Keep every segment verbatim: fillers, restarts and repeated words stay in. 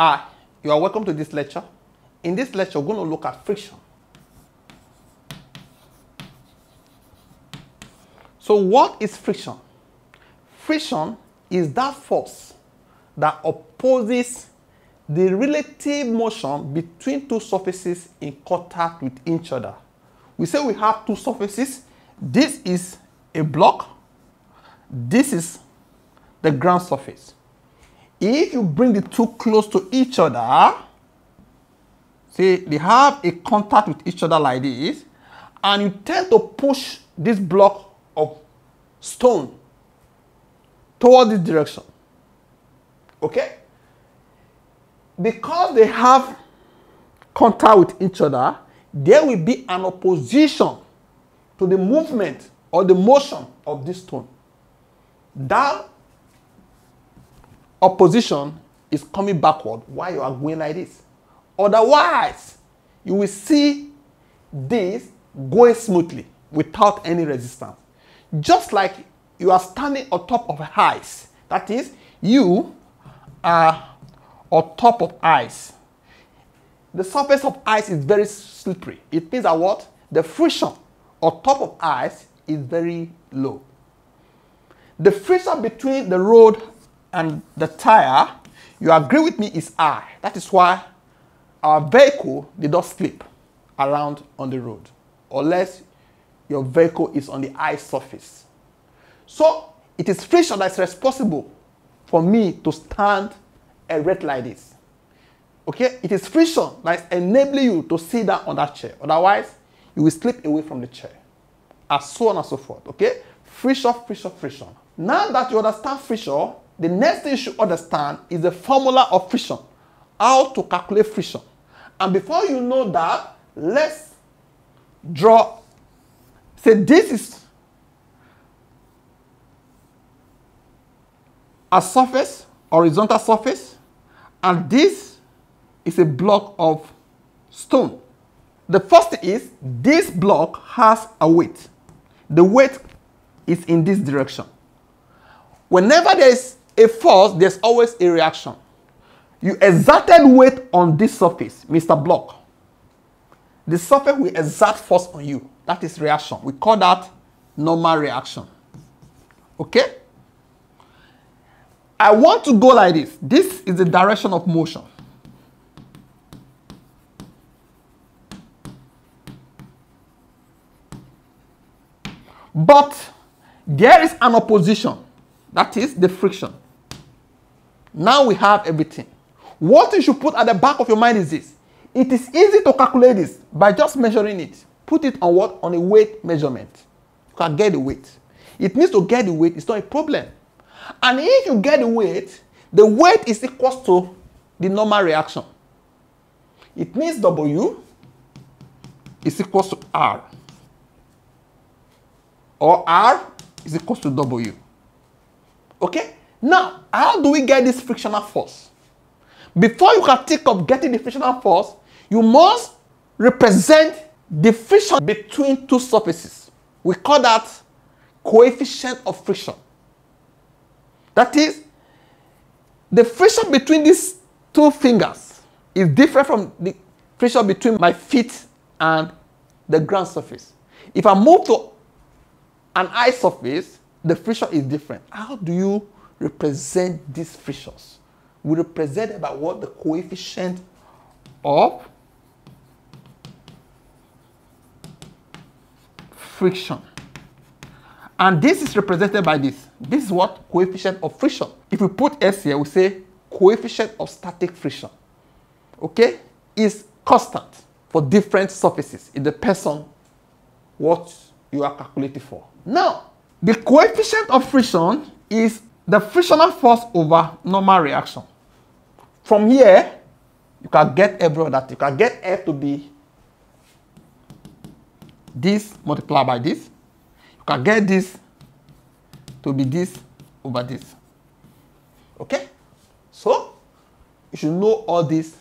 Hi, you are welcome to this lecture. In this lecture, we're going to look at friction. So what is friction? Friction is that force that opposes the relative motion between two surfaces in contact with each other. We say we have two surfaces. This is a block. This is the ground surface. If you bring the two close to each other, see, they have a contact with each other like this, and you tend to push this block of stone toward this direction. Okay? Because they have contact with each other, there will be an opposition to the movement or the motion of this stone. That opposition is coming backward while you are going like this. Otherwise, you will see this going smoothly without any resistance. Just like you are standing on top of ice. That is, you are on top of ice. The surface of ice is very slippery. It means that what? The friction on top of ice is very low. The friction between the road and the tire, you agree with me, is high. That is why our vehicle did not slip around on the road, unless your vehicle is on the ice surface. So it is friction that is responsible for me to stand erect like this. Okay, it is friction that is enabling you to sit down on that chair. Otherwise, you will slip away from the chair, and so on and so forth. Okay, friction, friction, friction. Now that you understand friction, the next thing you should understand is the formula of friction, how to calculate friction. And before you know that, let's draw. Say this is a surface, horizontal surface, and this is a block of stone. The first thing is this block has a weight. The weight is in this direction. Whenever there is a force, there's always a reaction. You exerted weight on this surface, Mister Block. The surface will exert force on you. That is reaction. We call that normal reaction. Okay? I want to go like this. This is the direction of motion. But there is an opposition. That is the friction. Now we have everything. What you should put at the back of your mind is this. It is easy to calculate this by just measuring it. Put it on what? On a weight measurement. You can get the weight. It needs to get the weight. It's not a problem. And if you get the weight, the weight is equal to the normal reaction. It means W is equal to R. Or R is equal to W. Okay? Now, how do we get this frictional force? Before you can think of getting the frictional force, you must represent the friction between two surfaces. We call that coefficient of friction. That is, the friction between these two fingers is different from the friction between my feet and the ground surface. If I move to an ice surface, the friction is different. How do you represent these frictions? We represent it by what? The coefficient of friction. And this is represented by this. This is what? Coefficient of friction. If we put S here, we say coefficient of static friction. Okay? Is constant for different surfaces. It depends on what you are calculating for. Now, the coefficient of friction is the frictional force over normal reaction. From here, you can get every other thing. You can get F to be this multiplied by this. You can get this to be this over this. Okay? So, you should know all these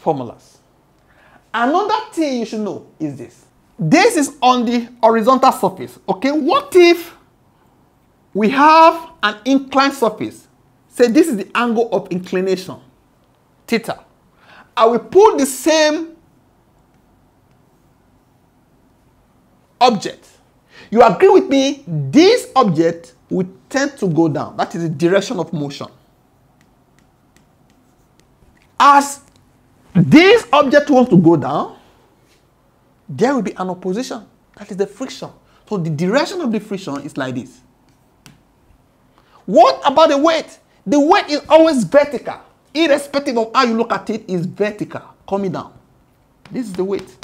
formulas. Another thing you should know is this. This is on the horizontal surface. Okay, what if we have an inclined surface? Say this is the angle of inclination, theta. I will pull the same object. You agree with me, this object will tend to go down. That is the direction of motion. As this object wants to go down, there will be an opposition. That is the friction. So the direction of the friction is like this. What about the weight? The weight is always vertical. Irrespective of how you look at it, it's vertical, coming down. This is the weight.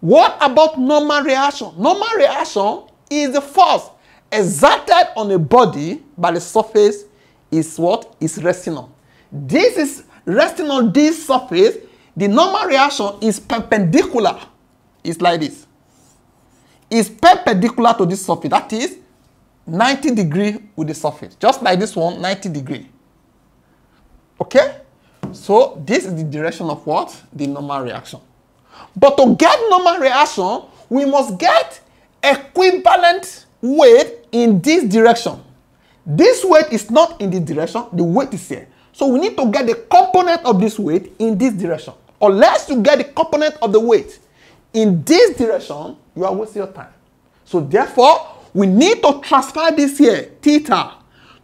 What about normal reaction? Normal reaction is the force exerted on a body by the surface is what? It's resting on. This is resting on this surface. The normal reaction is perpendicular. It's like this. It's perpendicular to this surface. That is ninety degrees with the surface. Just like this one, ninety degrees. Okay? So this is the direction of what? The normal reaction. But to get normal reaction, we must get equivalent weight in this direction. This weight is not in this direction. The weight is here. So we need to get the component of this weight in this direction. Unless you get the component of the weight in this direction, you are wasting your time. So therefore, we need to transfer this here, theta,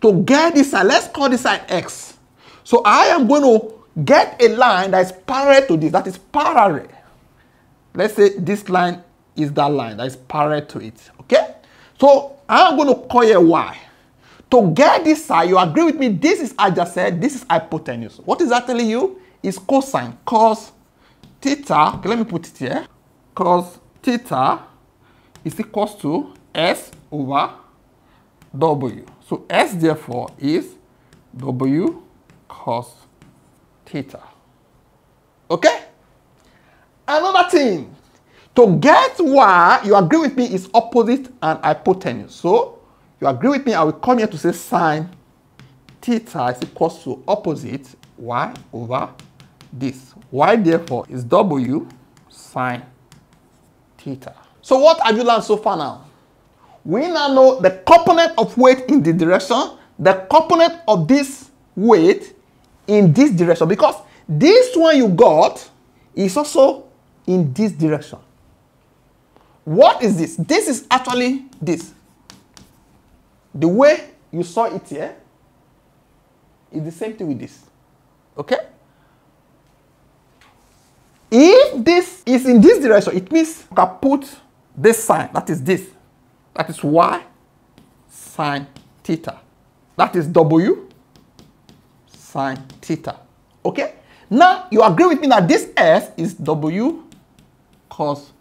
to get this side. Let's call this side x. So I am going to get a line that is parallel to this, that is parallel. Let's say this line is that line that is parallel to it. Okay? So I'm going to call it y. To get this side, you agree with me, this is adjacent, this is hypotenuse. What is that telling you? It's cosine, cos theta. Okay, let me put it here. Cos theta is equals to s over w. So s therefore is w cos theta. Okay? Another thing, to get y, you agree with me, is opposite and hypotenuse. So, you agree with me, I will come here to say sine theta is equals to opposite y over this. Y, therefore, is w sine theta. So, what have you learned so far now? We now know the component of weight in the direction, the component of this weight in this direction. Because this one you got is also in this direction. What is this? This is actually this. The way you saw it here is the same thing with this. Okay? If this is in this direction, it means I can put this sign, that is this. That is y sine theta. That is w sine theta. Okay? Now, you agree with me that this s is w cos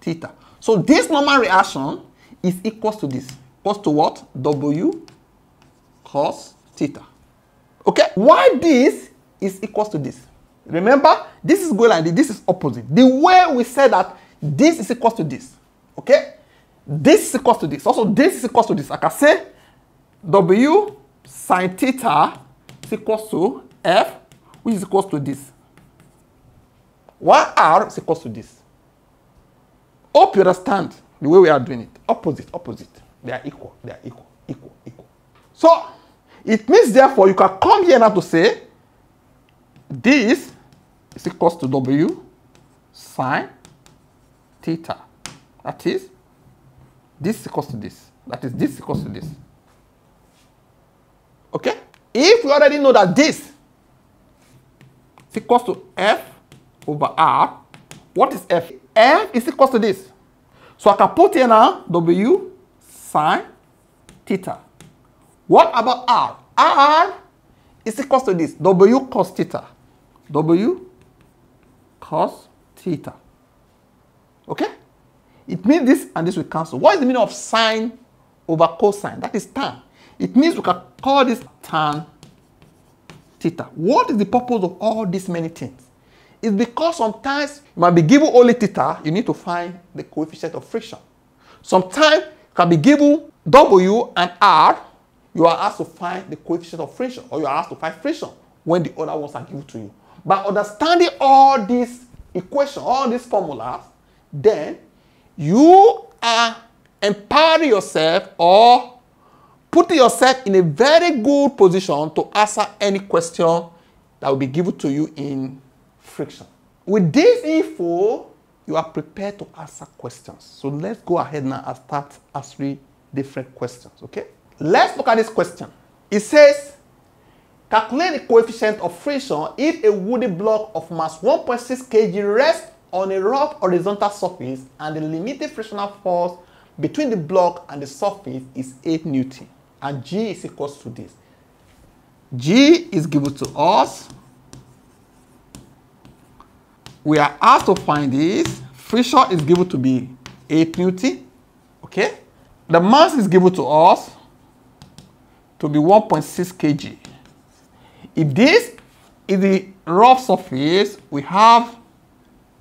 theta. So, this normal reaction is equal to this. Equals to what? W cos theta. Okay? Why this is equal to this? Remember, this is going like this. This is opposite. The way we said that this is equal to this. Okay? This is equal to this. Also, this is equal to this. I can say w sine theta is equal to f, which is equal to this. Y R is equal to this. Hope you understand the way we are doing it. Opposite, opposite. They are equal. They are equal, equal, equal. So, it means therefore you can come here now to say this is equal to w sine theta. That is, this is equal to this. That is, this is equal to this. Okay? If we already know that this is equal to f over r. What is f? F is equal to this. So I can put here now w sine theta. What about r? R is equal to this. W cos theta. W cos theta. Okay? It means this and this will cancel. What is the meaning of sine over cosine? That is tan. It means we can call this tan theta. What is the purpose of all these many things? It's because sometimes you might be given only theta, you need to find the coefficient of friction. Sometimes you can be given w and r, you are asked to find the coefficient of friction, or you are asked to find friction when the other ones are given to you. By understanding all these equations, all these formulas, then you are empowering yourself or put yourself in a very good position to answer any question that will be given to you in friction. With this info, you are prepared to answer questions. So let's go ahead now and start answering different questions, okay? Let's look at this question. It says, calculate the coefficient of friction if a wooden block of mass one point six kilograms rests on a rough horizontal surface and the limiting frictional force between the block and the surface is eight newtons, and G is equal to this. G is given to us. We are asked to find this. Friction is given to be eight newtons, okay? The mass is given to us to be one point six kilograms. If this is the rough surface, we have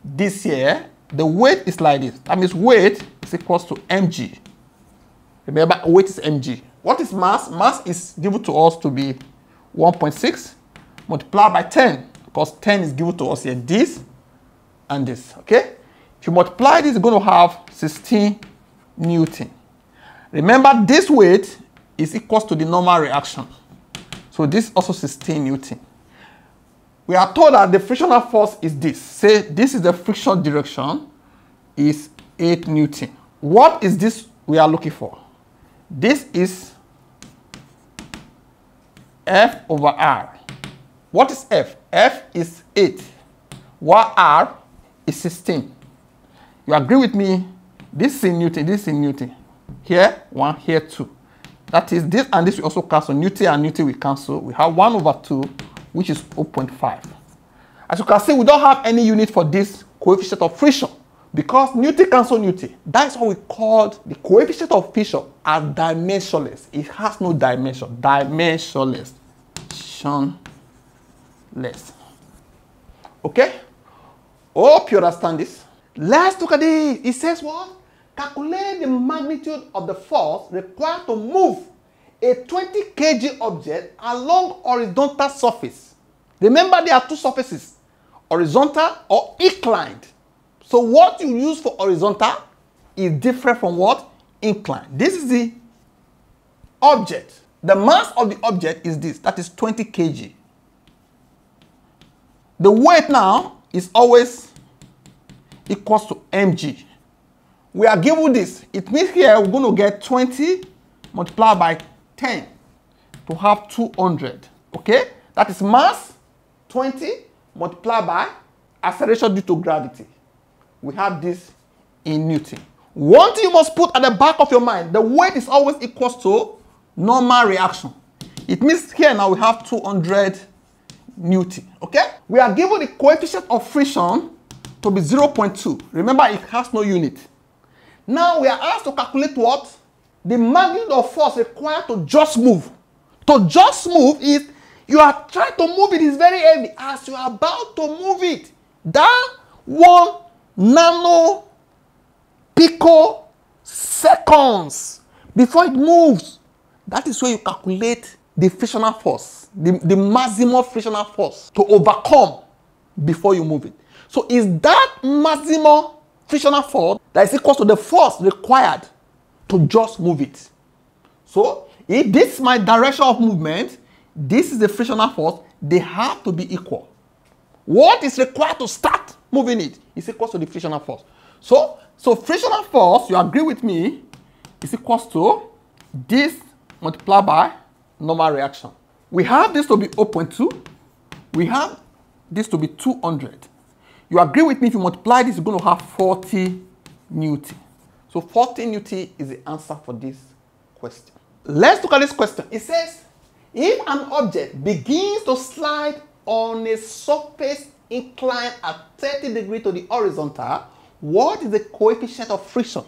this here. The weight is like this. That means weight is equal to mg. Remember, weight is mg. What is mass? Mass is given to us to be one point six multiplied by ten, because ten is given to us here, this and this, okay? If you multiply this, you're going to have sixteen newtons. Remember, this weight is equal to the normal reaction. So this is also sixteen newtons. We are told that the frictional force is this. Say this is the friction direction, is eight newtons. What is this we are looking for? This is F over R. What is F? F is eight, while R is sixteen. You agree with me? This is in Newton, this is in Newton. Here, one, here, two. That is, this and this we also cancel. Newton and Newton we cancel. We have one over two. Which is zero point five. As you can see, we don't have any unit for this coefficient of friction because Newton cancels Newton. That is what we call the coefficient of friction as dimensionless. It has no dimension. Dimensionless. Dimensionless. Okay? Hope you understand this. Let's look at this. It says what? Calculate the magnitude of the force required to move a twenty kilogram object along horizontal surface. Remember, there are two surfaces, horizontal or inclined. So what you use for horizontal is different from what? Inclined. This is the object. The mass of the object is this, that is twenty kilograms. The weight now is always equals to mg. We are given this. It means here we're going to get twenty multiplied by ten to have two hundred, okay? That is mass twenty multiplied by acceleration due to gravity. We have this in Newton. One thing you must put at the back of your mind, the weight is always equal to normal reaction. It means here now we have two hundred newtons, okay? We are given the coefficient of friction to be zero point two. Remember, it has no unit. Now we are asked to calculate what? The magnitude of force required to just move. To just move is, you are trying to move it, it's very heavy. As you are about to move it, that one nano pico seconds before it moves. That is where you calculate the frictional force, the, the maximum frictional force to overcome before you move it. So is that maximum frictional force that is equal to the force required to just move it. So if this is my direction of movement, this is the frictional force, they have to be equal. What is required to start moving it is equal to the frictional force. So, so frictional force, you agree with me, is equal to this multiplied by normal reaction. We have this to be zero point two. We have this to be two hundred. You agree with me, if you multiply this, you're going to have forty newtons. So forty newtons is the answer for this question. Let's look at this question. It says, if an object begins to slide on a surface inclined at thirty degrees to the horizontal, what is the coefficient of friction?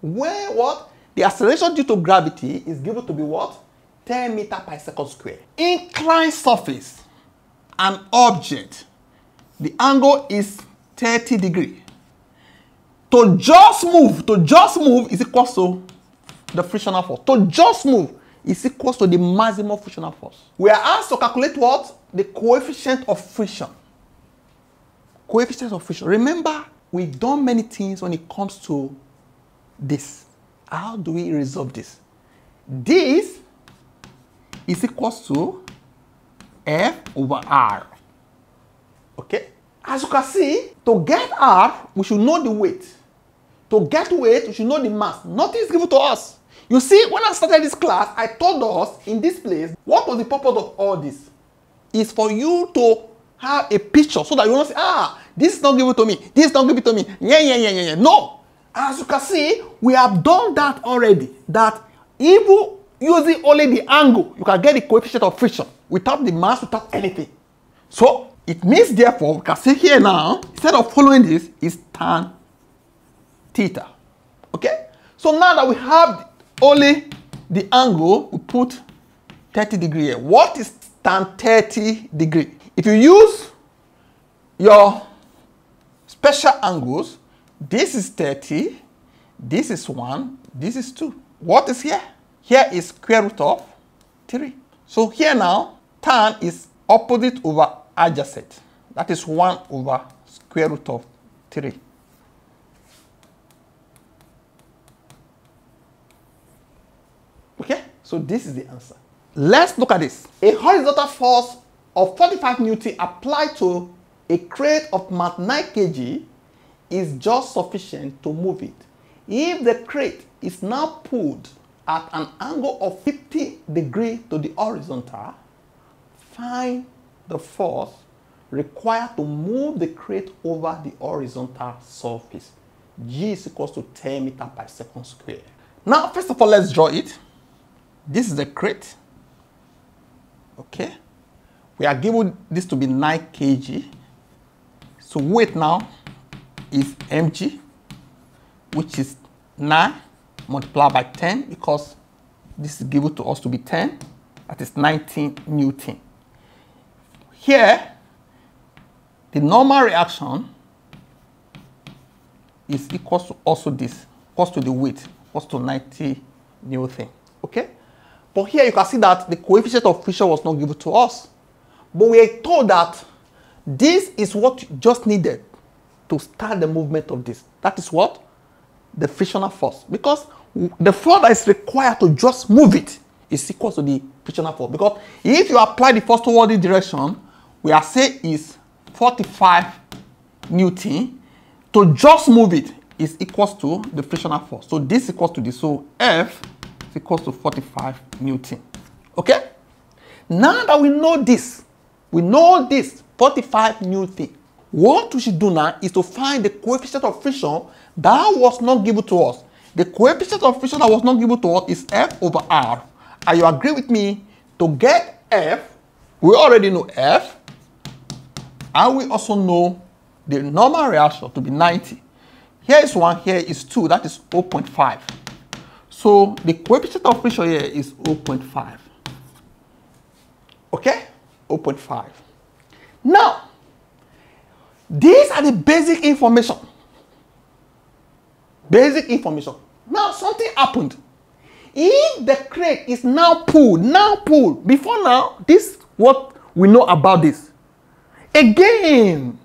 Where what? The acceleration due to gravity is given to be what? ten meters per second squared. Inclined surface, an object, the angle is thirty degrees. To just move, to just move is equal to the frictional force. To just move is equal to the maximum frictional force. We are asked to calculate what? The coefficient of friction. Coefficient of friction. Remember, we've done many things when it comes to this. How do we resolve this? This is equals to F over R. Okay? As you can see, to get R, we should know the weight. To get weight, we should know the mass. Nothing is given to us. You see, when I started this class, I told us in this place, what was the purpose of all this? It's for you to have a picture so that you don't say, ah, this is not given to me, this is not given to me, yeah, yeah, yeah, yeah, yeah. No. As you can see, we have done that already, that even using only the angle, you can get the coefficient of friction without the mass, without anything. So, it means, therefore, we can see here now, instead of following this, is tan theta. Okay? So now that we have only the angle, we put thirty degrees here. What is tan thirty degrees? If you use your special angles, this is thirty, this is one, this is two. What is here? Here is square root of three. So here now, tan is opposite over adjacent. That is one over square root of three. Okay? So this is the answer. Let's look at this. A horizontal force of forty-five newtons applied to a crate of mass nine kilograms is just sufficient to move it. If the crate is now pulled at an angle of fifty degrees to the horizontal, find the force required to move the crate over the horizontal surface. G is equals to ten meters per second squared. Now, first of all, let's draw it. This is the crate. Okay. We are given this to be nine kilograms. So weight now is mg, which is nine multiplied by ten, because this is given to us to be ten. That is nineteen newtons. Here, the normal reaction is equal to also this, equal to the weight, equal to ninety newtons. Okay? But here you can see that the coefficient of friction was not given to us. But we are told that this is what you just needed to start the movement of this. That is what? The frictional force. Because the force that is required to just move it is equal to the frictional force. Because if you apply the force toward the direction, we are saying is forty-five newtons. To just move it is equals to the frictional force. So this equals to this. So F is equals to forty-five newtons. Okay? Now that we know this, we know this forty-five newtons. What we should do now is to find the coefficient of friction that was not given to us. The coefficient of friction that was not given to us is F over R. And you agree with me, to get F, we already know F. And we also know the normal reaction to be ninety. Here is one, here is two, that is zero point five. So the coefficient of friction here is zero point five. Okay? zero point five. Now, these are the basic information. Basic information. Now, something happened. If the crate is now pulled, now pulled, before now, this is what we know about this. Again,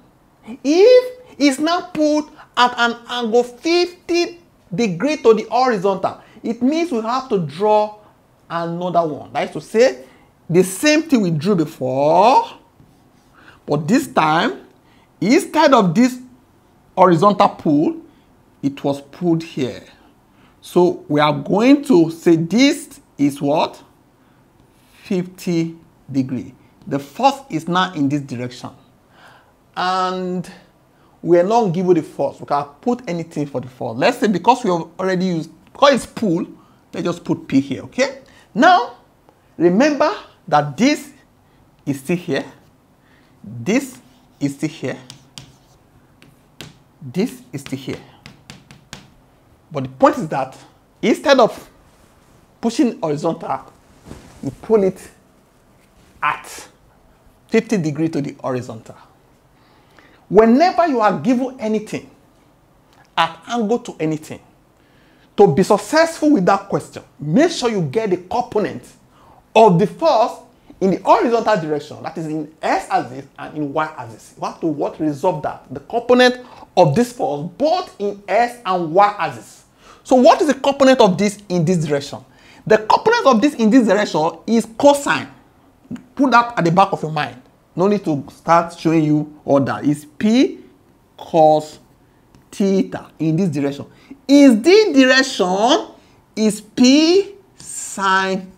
if it's now pulled at an angle fifty degrees to the horizontal, it means we have to draw another one. That is to say, the same thing we drew before, but this time, instead of this horizontal pull, it was pulled here. So we are going to say this is what? fifty degrees. The force is now in this direction. And we are not given the force. We can put anything for the force. Let's say because we have already used, because it's pull, let's just put P here, okay? Now, remember that this is still here. This is still here. This is still here. But the point is that instead of pushing horizontal, you pull it at fifty degrees to the horizontal. Whenever you are given anything, at angle to anything, to be successful with that question, make sure you get the component of the force in the horizontal direction, that is in x-axis and in y-axis. You have to what resolve that, the component of this force both in x and y-axis. So what is the component of this in this direction? The component of this in this direction is cosine. Put that at the back of your mind. No need to start showing you all that. It's P cos theta in this direction. In this direction is P sine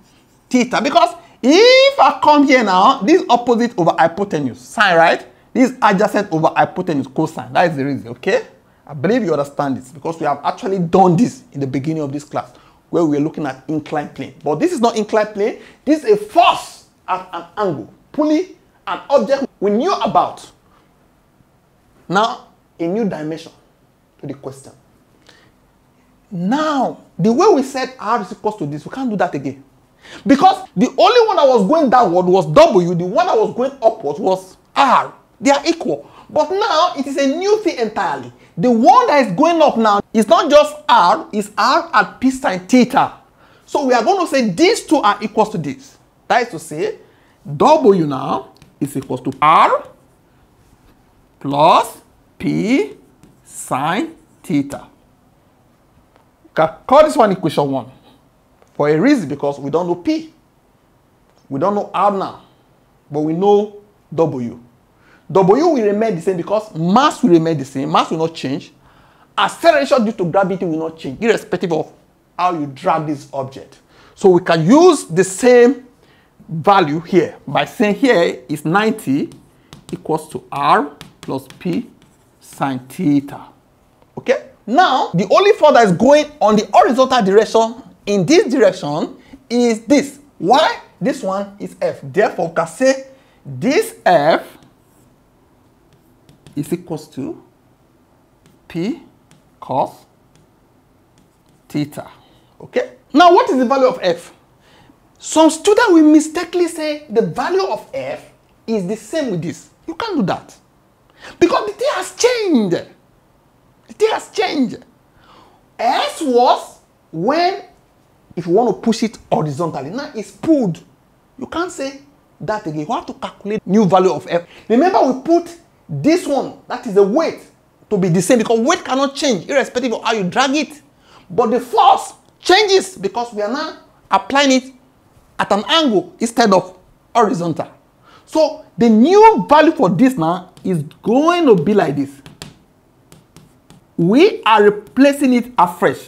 theta. Because if I come here now, this opposite over hypotenuse, sine, right? This adjacent over hypotenuse, cosine. That is the reason, okay? I believe you understand this because we have actually done this in the beginning of this class where we are looking at inclined plane. But this is not inclined plane. This is a force at an angle, pulling an object we knew about. Now, a new dimension to the question. Now, the way we said R is equal to this, we can't do that again. Because the only one that was going downward was W, the one that was going upwards was R. They are equal. But now, it is a new thing entirely. The one that is going up now is not just R, it's R at P sine theta. So we are going to say these two are equal to this. That is to say, W now is equal to R plus P sine theta. We can call this one equation one for a reason, because we don't know P. We don't know R now, but we know W. W will remain the same because mass will remain the same. Mass will not change. Acceleration due to gravity will not change, irrespective of how you drag this object. So we can use the same value here by saying here is ninety equals to R plus P sine theta. Okay? Now, the only force that is going on the horizontal direction in this direction is this. Why? This one is F. Therefore, we can say this F is equals to P cos theta. Okay? Now, what is the value of F? Some students will mistakenly say the value of F is the same with this. You can't do that. Because the thing has changed. The thing has changed. S was when, if you want to push it horizontally, now it's pulled. You can't say that again. You have to calculate new value of F. Remember, we put this one, that is the weight, to be the same because weight cannot change irrespective of how you drag it. But the force changes because we are now applying it at an angle instead of horizontal. So the new value for this now is going to be like this. We are replacing it afresh.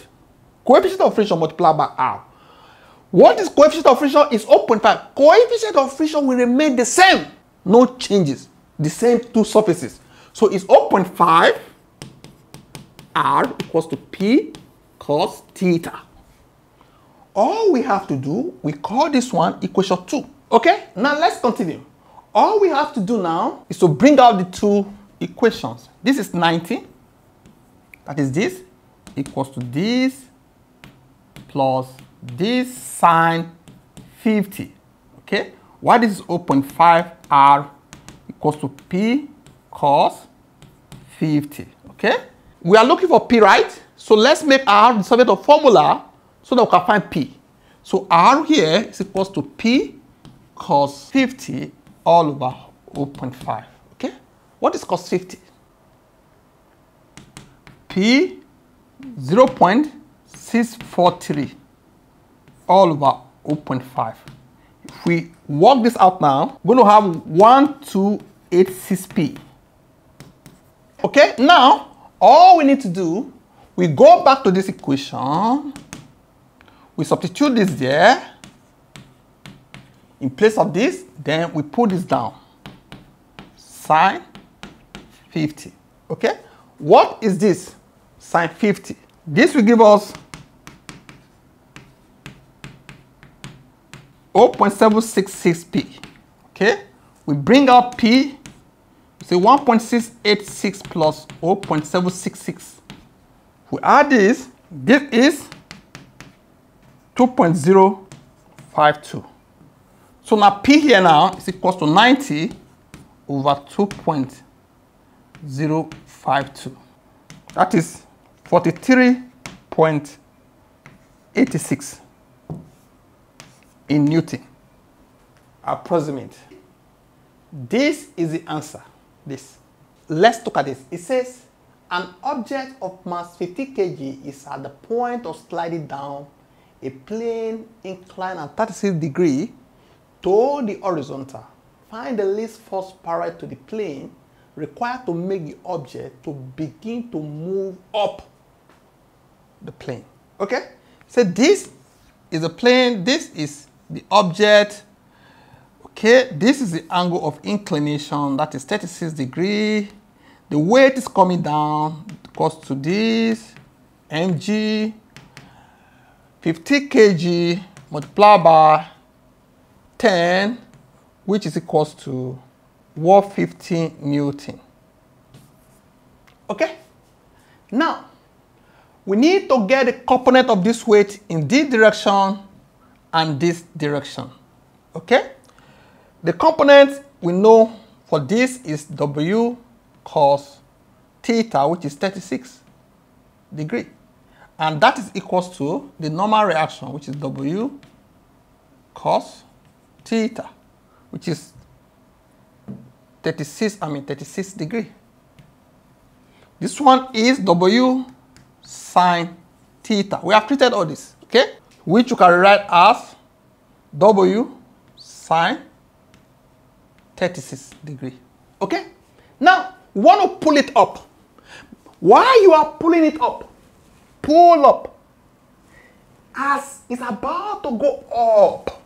Coefficient of friction multiplied by R. What is coefficient of friction? Is zero point five. Coefficient of friction will remain the same. No changes. The same two surfaces. So it's zero point five R equals to P cos theta. All we have to do, we call this one equation two. Okay? Now let's continue. All we have to do now is to bring out the two equations. This is ninety. That is this. Equals to this plus this sine fifty. Okay? Why this is zero point five R equals to P cos fifty, okay? We are looking for P, right? So let's make R the subject of formula so that we can find P. So R here is equals to P cos fifty all over zero point five, okay? What is cos fifty? P zero point six four three all over zero point five. If we work this out now, we're going to have one two eight six P. Okay, now all we need to do, we go back to this equation, we substitute this there in place of this, then we put this down, sine fifty. Okay, what is this? Sine fifty. This will give us zero point seven six six P. Okay, we bring out P, say one point six eight six plus zero point seven six six. We add this, this is two point zero five two. So now P here now is equal to ninety over two point zero five two. That is forty-three point eight six. In Newton, approximate. This is the answer. This. Let's look at this. It says an object of mass fifty kilograms is at the point of sliding down a plane inclined at thirty-six degrees to the horizontal. Find the least force parallel to the plane required to make the object to begin to move up the plane. Okay? So this is the plane, this is the object. Okay, this is the angle of inclination, that is thirty-six degrees. The weight is coming down, cos to this, mg, fifty kilograms multiplied by ten, which is equals to one hundred fifty newtons. Okay? Now, we need to get the component of this weight in this direction and this direction. Okay? The component we know for this is W cos theta, which is thirty-six degrees. And that is equals to the normal reaction, which is W cos theta, which is thirty-six, I mean thirty-six degrees. This one is W sine theta. We have treated all this, okay? Which you can write as W sine thirty-six degrees, okay? Now, you want to pull it up. While you are pulling it up, pull up. As it's about to go up,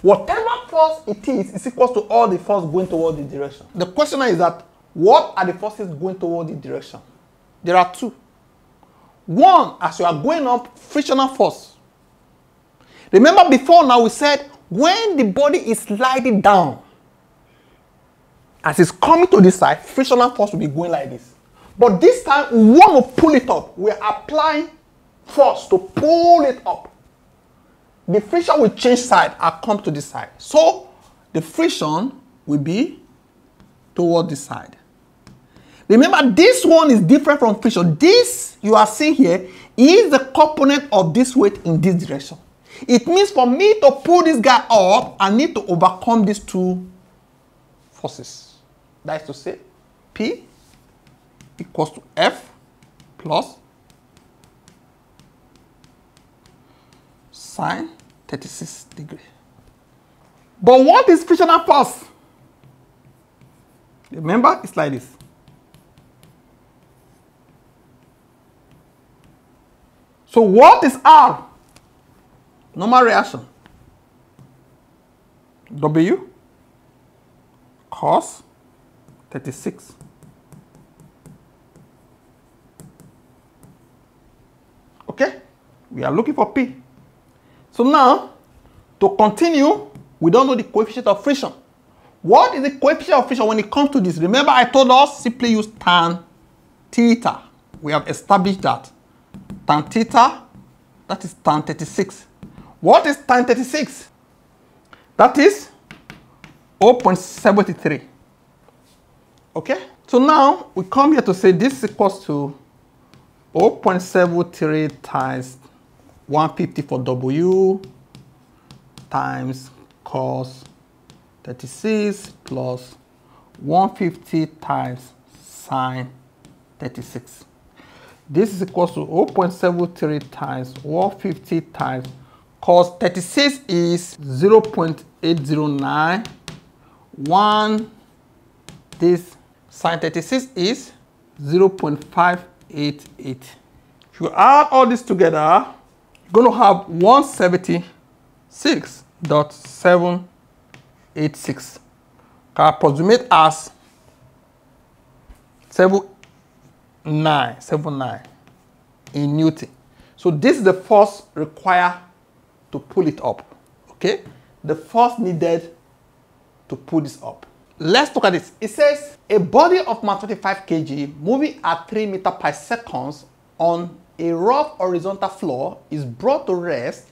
whatever force it is, is equal to all the force going toward the direction. The question is that, what are the forces going toward the direction? There are two. One, as you are going up, frictional force. Remember before now we said, when the body is sliding down, as it's coming to this side, frictional force will be going like this. But this time, we want to pull it up. We are applying force to pull it up. The friction will change side and come to this side. So, the friction will be toward this side. Remember, this one is different from friction. This you are seeing here is the component of this weight in this direction. It means for me to pull this guy up, I need to overcome these two forces. That is to say, P equals to F plus sine thirty-six degrees. But what is frictional force? Remember, it's like this. So what is R? Normal reaction. W cos thirty-six. Okay? We are looking for P. So now, to continue, we don't know the coefficient of friction. What is the coefficient of friction when it comes to this? Remember, I told us simply use tan theta. We have established that. Tan theta, that is tan thirty-six. What is tan thirty-six? That is zero point seven three. Okay? So now, we come here to say this is equals to zero point seven three times one hundred fifty for W times cos thirty-six plus one hundred fifty times sine thirty-six. This is equal to zero point seven three times one hundred fifty times cos thirty-six is zero point eight zero nine. one, this sine thirty-six is zero point five eight eight. If you add all this together, going to have one hundred seventy-six point seven eight six. Can approximate as seven nine seven nine in Newton. So this is the force required to pull it up. Okay, the force needed to pull this up. Let's look at this. It says a body of mass twenty-five kilograms moving at three meters per second on a rough horizontal floor is brought to rest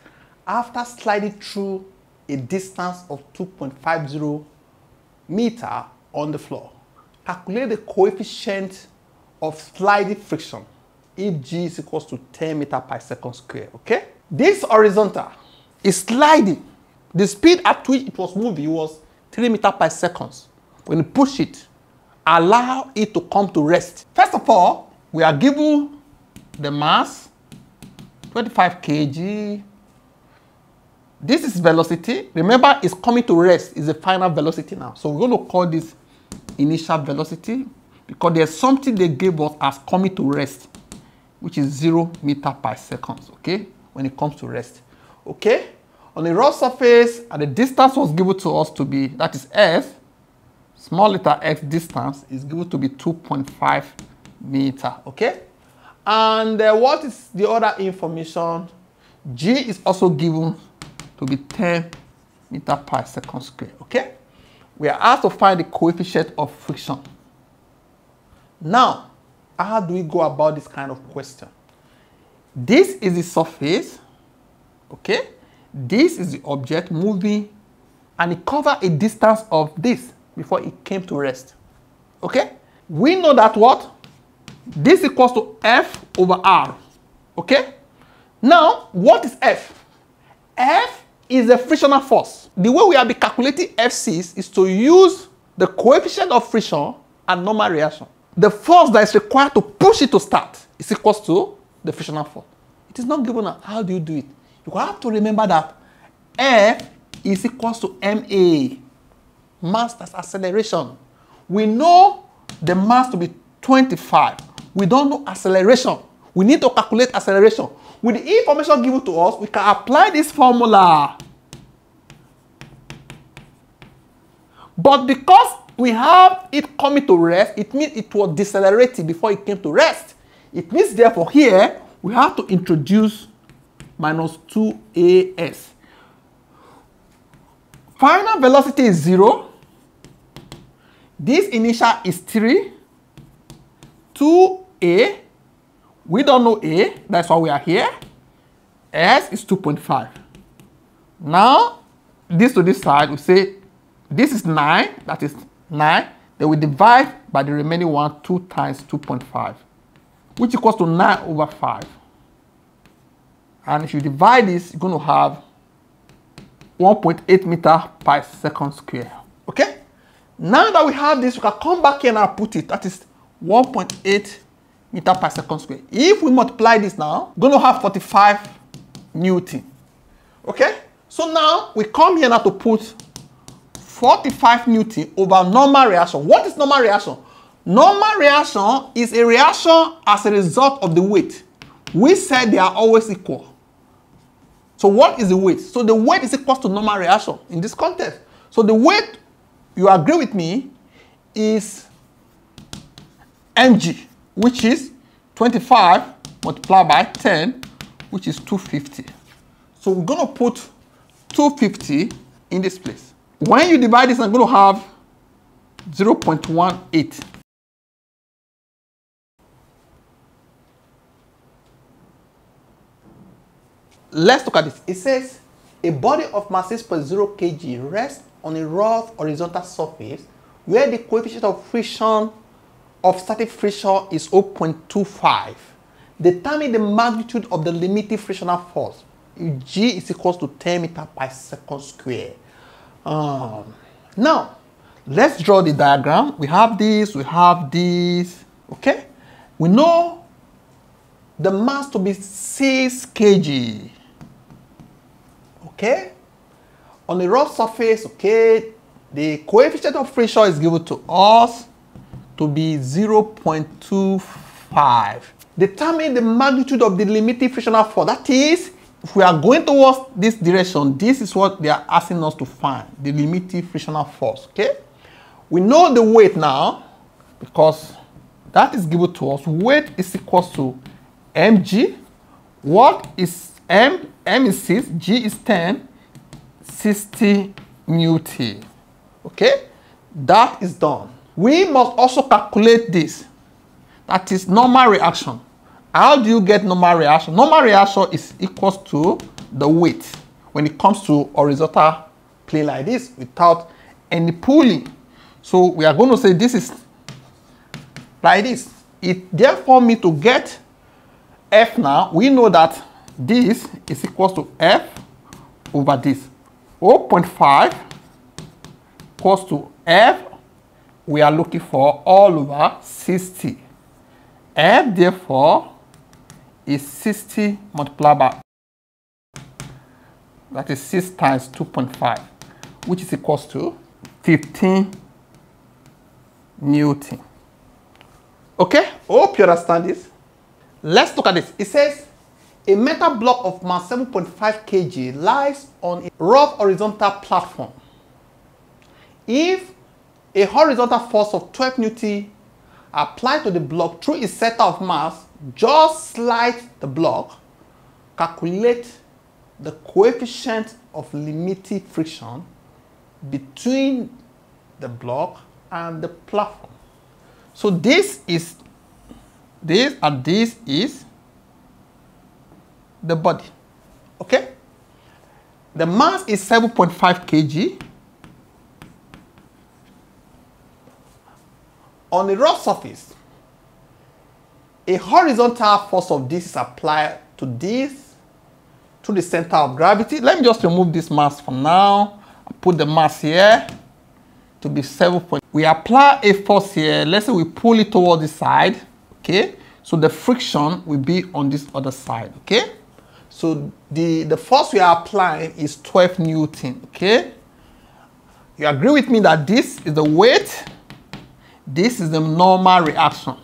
after sliding through a distance of two point five zero meters on the floor. Calculate the coefficient of sliding friction if G is equals to ten meters per second squared, okay? This horizontal is sliding. The speed at which it was moving was three meters per second. When you push it, allow it to come to rest. First of all, we are given the mass, twenty-five kilograms This is velocity. Remember, it's coming to rest. It's the final velocity now. So we're going to call this initial velocity because there's something they gave us as coming to rest, which is zero meter per second, okay, when it comes to rest. Okay, on a rough surface, and the distance was given to us to be, that is S, small letter x distance is given to be two point five meter, okay? And uh, what is the other information? G is also given to be ten meter per second square, okay? We are asked to find the coefficient of friction. Now, how do we go about this kind of question? This is the surface, okay? This is the object moving, and it covers a distance of this before it came to rest, okay? We know that what? This equals to F over R, okay? Now, what is F? F is the frictional force. The way we have been calculating F Cs is to use the coefficient of friction and normal reaction. The force that is required to push it to start is equals to the frictional force. It is not given out. How do you do it? You have to remember that F is equals to M A, mass as acceleration. We know the mass to be twenty-five. We don't know acceleration. We need to calculate acceleration. With the information given to us, we can apply this formula. But because we have it coming to rest, it means it was decelerating before it came to rest. It means therefore here, we have to introduce minus two A S. Final velocity is zero. This initial is three. two A, we don't know A, that's why we are here. S is two point five. Now, this to this side, we say this is nine, that is nine. Then we divide by the remaining one, two times two point five, which equals to nine over five. And if you divide this, you're going to have one point eight meter per second square, okay? Now that we have this, we can come back here and I'll put it, that is one point eight meter per second square. If we multiply this now, we're going to have forty-five newton, okay? So now we come here now to put forty-five newton over normal reaction. What is normal reaction? Normal reaction is a reaction as a result of the weight. We said they are always equal. So what is the weight? So the weight is equal to normal reaction in this context. So the weight, you agree with me, is mg, which is twenty-five multiplied by ten, which is two hundred fifty. So we're going to put two hundred fifty in this place. When you divide this, I'm going to have zero point one eight. Let's look at this. It says, a body of mass six point zero kilograms rests on a rough horizontal surface where the coefficient of friction of static friction is zero point two five. Determine the magnitude of the limiting frictional force. G is equal to ten meters per second square. Um, now, let's draw the diagram. We have this, we have this, okay? We know the mass to be six kilograms. Okay, on the rough surface, okay, the coefficient of friction is given to us to be zero point two five. Determine the magnitude of the limiting frictional force. That is, if we are going towards this direction, this is what they are asking us to find, the limiting frictional force, okay? We know the weight now, because that is given to us. Weight is equal to mg. What is M, M is six, G is ten, sixty newton. Okay? That is done. We must also calculate this. That is normal reaction. How do you get normal reaction? Normal reaction is equals to the weight when it comes to horizontal plane like this without any pulling. So we are going to say this is like this. It therefore means to get F now, we know that this is equal to F over this. zero point five equals to F, we are looking for all over sixty. F, therefore, is sixty multiplied by that is six times two point five, which is equals to fifteen newton. Okay, hope you understand this. Let's look at this. It says a metal block of mass seven point five kilograms lies on a rough horizontal platform. If a horizontal force of twelve newtons applied to the block through its center of mass, just slide the block, calculate the coefficient of limiting friction between the block and the platform. So this is this and this is the body. Okay? The mass is seven point five kilograms. On a rough surface, a horizontal force of this is applied to this, to the center of gravity. Let me just remove this mass for now. I put the mass here to be seven point five. We apply a force here. Let's say we pull it toward the side. Okay. So the friction will be on this other side. Okay. So the, the force we are applying is twelve newtons. Okay. You agree with me that this is the weight. This is the normal reaction.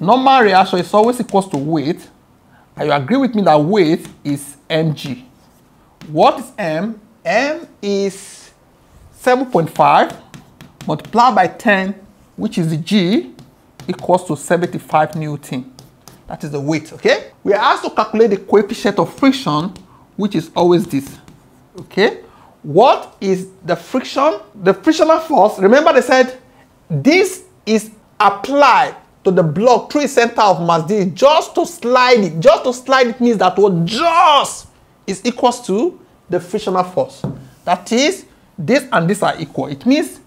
Normal reaction is always equals to weight. And you agree with me that weight is mg. What is m? M is seven point five multiplied by ten, which is the g, equals to seventy-five newtons. That is the weight, okay? We are asked to calculate the coefficient of friction, which is always this, okay? What is the friction? The frictional force, remember they said this is applied to the block through its center of mass. This is just to slide it. Just to slide it means that what just is equals to the frictional force. That is, this and this are equal. It means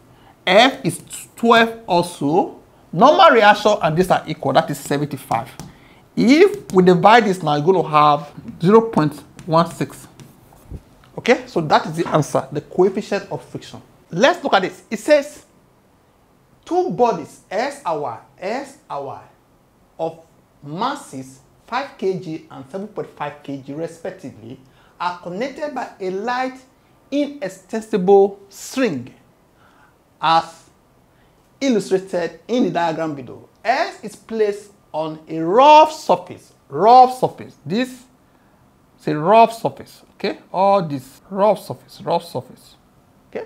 F is twelve also. Normal reaction and this are equal. That is seventy-five. If we divide this now, you're going to have zero point one six. Okay, so that is the answer, the coefficient of friction. Let's look at this. It says two bodies, S and Y, S and Y, of masses five kilograms and seven point five kilograms respectively, are connected by a light inextensible string, as illustrated in the diagram below. S is placed on a rough surface. Rough surface. This is a rough surface. Okay? All this rough surface. Rough surface. Okay?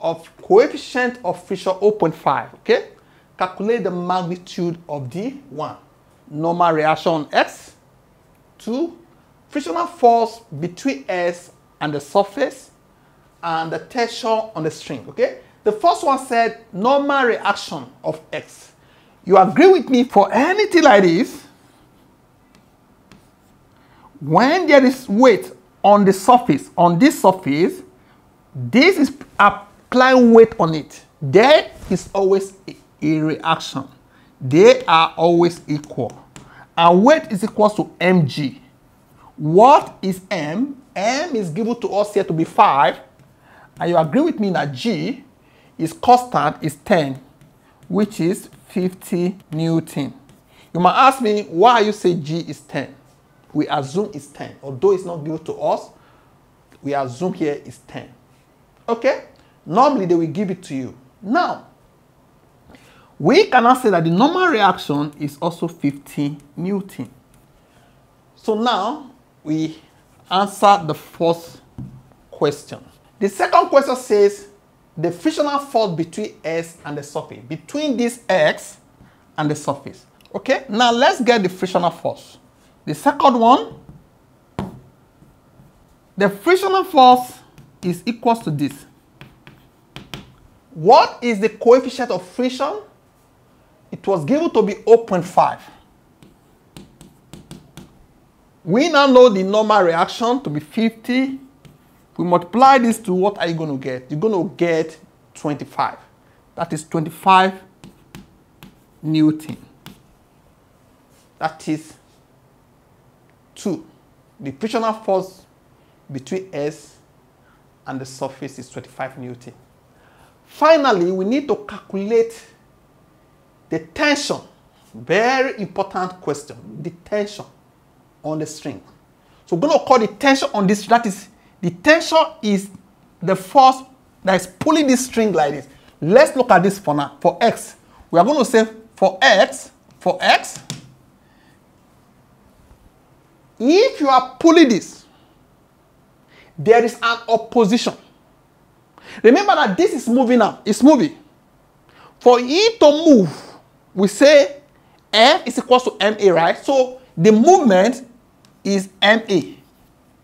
Of coefficient of friction zero point five. Okay? Calculate the magnitude of the one. Normal reaction X. Two. Frictional force between S and the surface, and the tension on the string. Okay? The first one said normal reaction of X. You agree with me for anything like this? When there is weight on the surface, on this surface, this is applying weight on it. There is always a, a reaction. They are always equal. And weight is equal to mg. What is m? M is given to us here to be five. And you agree with me that g is constant, is ten, which is fifty newtons. You might ask me, why you say g is ten? We assume it's ten. Although it's not given to us, we assume here is ten. Okay? Normally, they will give it to you. Now, we cannot say that the normal reaction is also fifty newtons. So now, we answer the first question. The second question says the frictional force between S and the surface, between this X and the surface. Okay, now let's get the frictional force. The second one, the frictional force is equal to this. What is the coefficient of friction? It was given to be zero point five. We now know the normal reaction to be fifty. We multiply this to what are you going to get? You're going to get twenty-five. That is twenty-five newtons. That is two. The frictional force between S and the surface is twenty-five newtons. Finally, we need to calculate the tension. Very important question. The tension on the string. So going to call the tension on this, that is, the tension is the force that is pulling this string like this. Let's look at this for now. For x, we are going to say for x, for x, if you are pulling this, there is an opposition. Remember that this is moving now. It's moving. For it to move, we say F is equal to M A, right? So the movement is M A.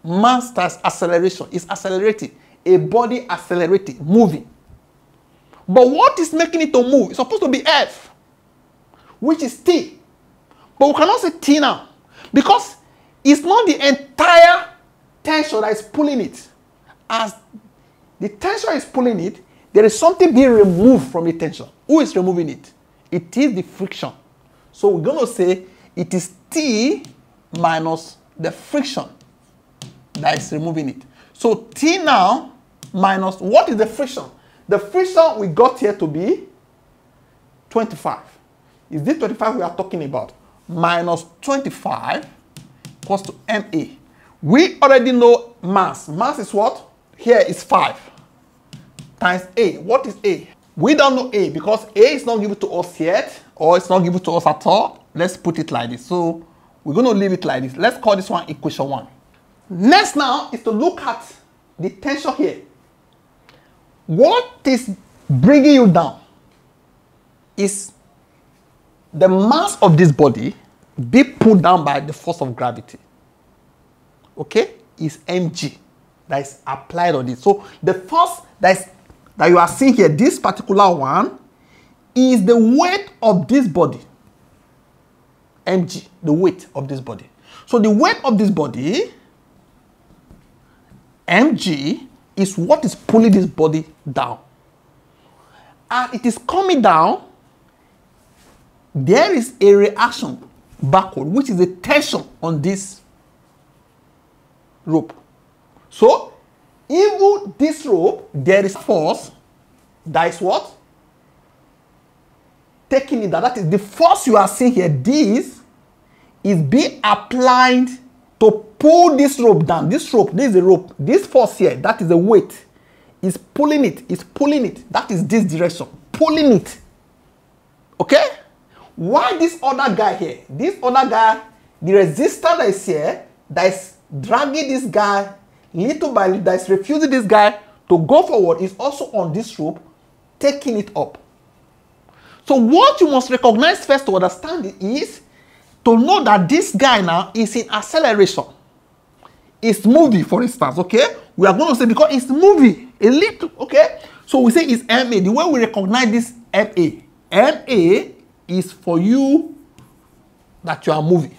Mass times acceleration is accelerating. A body accelerating, moving. But what is making it to move? It's supposed to be F, which is T. But we cannot say T now, because it's not the entire tension that is pulling it. As the tension is pulling it, there is something being removed from the tension. Who is removing it? It is the friction. So we're going to say it is T minus the friction that is removing it. So T now minus, what is the friction? The friction we got here to be twenty-five. Is this twenty-five we are talking about? Minus twenty-five equals to M A. We already know mass. Mass is what? Here is five times A. What is A? We don't know A, because A is not given to us yet, or it's not given to us at all. Let's put it like this. So we're going to leave it like this. Let's call this one equation one. Next now is to look at the tension here. What is bringing you down is the mass of this body being pulled down by the force of gravity. Okay? It's M G that is applied on it. So the force that is that you are seeing here, this particular one, is the weight of this body. M G, the weight of this body. So the weight of this body, M G, is what is pulling this body down. And it is coming down, there is a reaction backward, which is a tension on this rope. So even this rope, there is force that is what? Taking it down. That is the force you are seeing here. This is being applied to pull this rope down. This rope, this is the rope. This force here, that is the weight, is pulling it. It's pulling it. That is this direction. Pulling it. Okay? Why this other guy here? This other guy, the resistor that is here, that is dragging this guy little by little, that is refusing this guy to go forward, is also on this rope, taking it up. So what you must recognize first to understand it is to know that this guy now is in acceleration. It's moving, for instance, okay? We are going to say, because it's moving a little, okay? So we say it's M A. The way we recognize this M A, M A is for you that you are moving,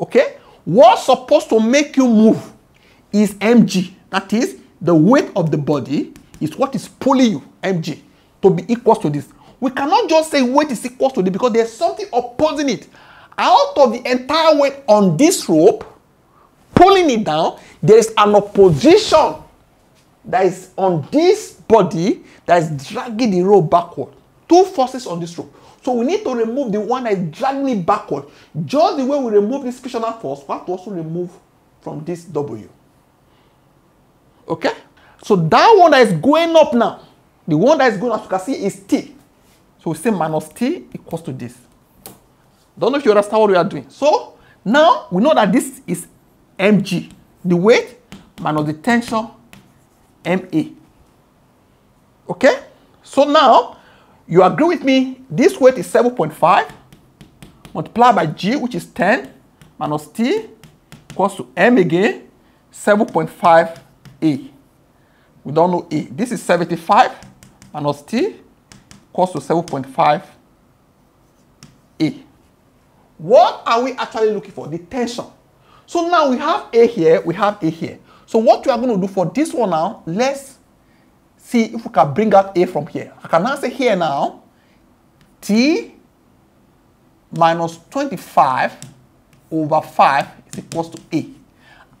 okay? What's supposed to make you move is M G. That is, the weight of the body is what is pulling you, M G, to be equal to this. We cannot just say weight is equal to this, because there's something opposing it. Out of the entire weight on this rope, pulling it down, there is an opposition that is on this body that is dragging the rope backward. Two forces on this rope. So we need to remove the one that is dragging it backward. Just the way we remove this frictional force, we have to also remove from this W. Okay, so that one that is going up now, the one that is going up, you can see, is T. So we say minus T equals to this. Don't know if you understand what we are doing. So now we know that this is M G, the weight minus the tension, M A. Okay, so now you agree with me, this weight is seven point five multiplied by G, which is ten, minus T equals to M again, seven point five. A. We don't know A. This is seventy-five minus T equals to seven point five A. What are we actually looking for? The tension. So now we have A here, we have A here. So what we are going to do for this one now, let's see if we can bring out A from here. I can now say here now, T minus twenty-five over five is equal to A.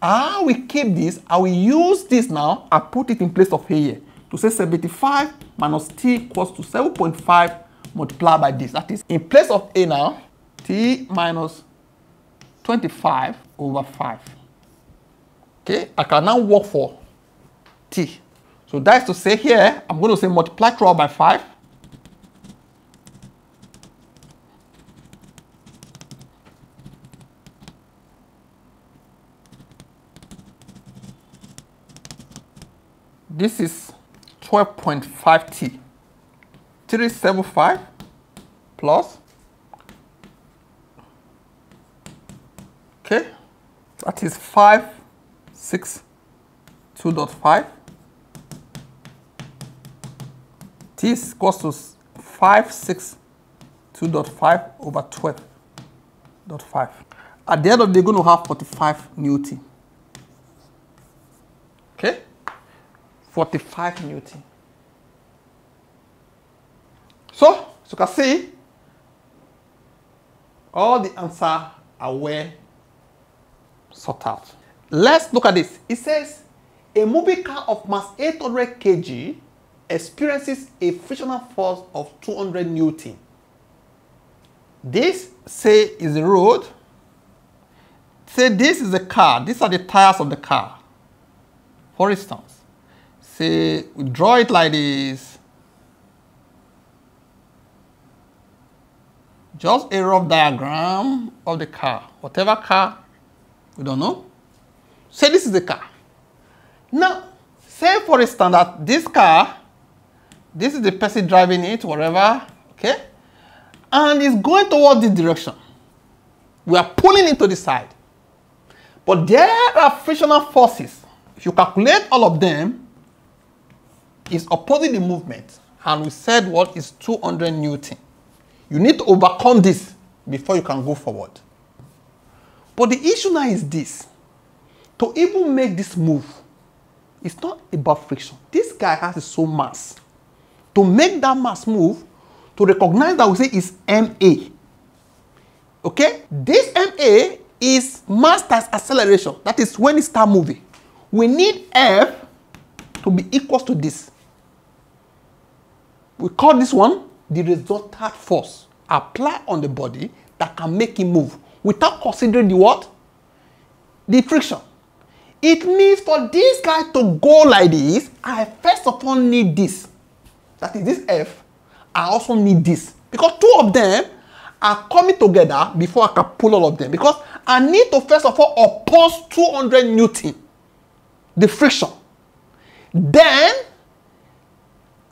I will keep this, I will use this now, I put it in place of here, to say seventy-five minus T equals to seven point five multiplied by this. That is, in place of A now, T minus twenty-five over five Okay, I can now work for t. So that is to say here, I'm going to say multiply throughout by five. This is twelve point five t. three seventy-five plus, okay, that is five sixty-two point five. T is equals to five sixty-two point five over twelve point five. At the end of the day, we're going to have forty-five Newton. Okay? forty-five Newton. So, as you can see, all the answers are well sorted out. Let's look at this. It says, a moving car of mass eight hundred kilograms experiences a frictional force of two hundred Newton. This, say, is the road. Say, this is the car. These are the tires of the car. For instance, say, we draw it like this. Just a rough diagram of the car. Whatever car, we don't know. Say this is the car. Now, say for instance that this car, this is the person driving it, whatever, okay? And it's going towards this direction. We are pulling it to the side. But there are frictional forces. If you calculate all of them, it's opposing the movement. And we said what is two hundred Newton. You need to overcome this before you can go forward. But the issue now is this. To even make this move, it's not about friction. This guy has his own mass. To make that mass move, to recognize that we say is M A. Okay? This M A is mass times acceleration. That is when it starts moving. We need F to be equal to this. We call this one the resultant force applied on the body that can make it move without considering the what? The friction. It means for this guy to go like this, I first of all need this. That is this F. I also need this. Because two of them are coming together before I can pull all of them. Because I need to first of all oppose two hundred Newton, the friction. Then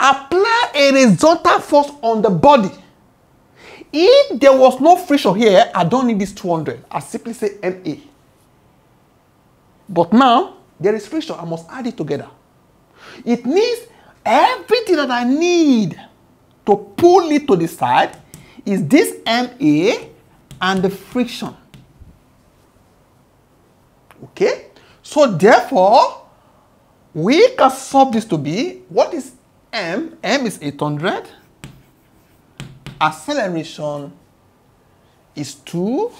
apply a horizontal force on the body. If there was no friction here, I don't need this two hundred. I simply say M A. But now, there is friction. I must add it together. It means everything that I need to pull it to the side is this M A and the friction. Okay? So therefore, we can solve this to be, what is M? M is eight hundred. Acceleration is two.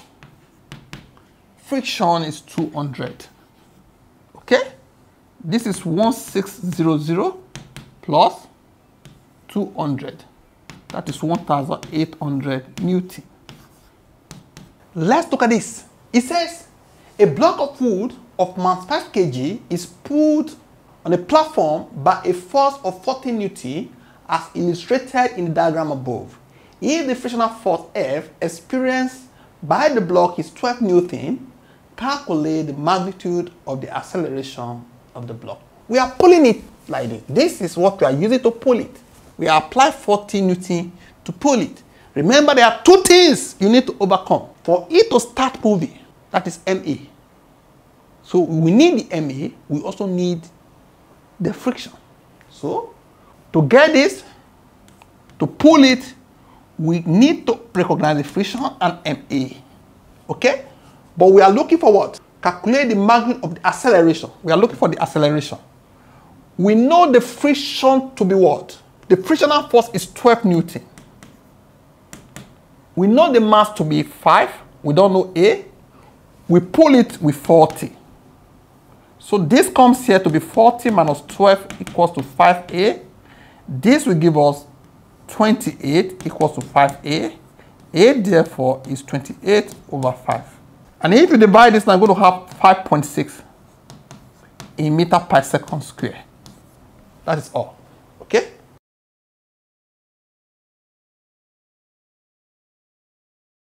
Friction is two hundred. Okay, this is one thousand six hundred plus two hundred. That is one thousand eight hundred Newton. Let's look at this. It says a block of wood of mass five kilograms is pulled on a platform by a force of forty Newton as illustrated in the diagram above. If the frictional force F experienced by the block is twelve Newton, calculate the magnitude of the acceleration of the block. We are pulling it like this. This is what we are using to pull it. We apply forty Newton to pull it. Remember, there are two things you need to overcome for it to start moving. That is M A. So we need the M A. We also need the friction. So to get this, to pull it, we need to recognize the friction and M A. Okay? But we are looking for what? Calculate the magnitude of the acceleration. We are looking for the acceleration. We know the friction to be what? The frictional force is twelve Newton. We know the mass to be five. We don't know A. We pull it with forty. So this comes here to be forty minus twelve equals to five A. This will give us twenty-eight equals to five A. A therefore is twenty-eight over five. And if you divide this, I'm going to have five point six. in meter per second square. That is all.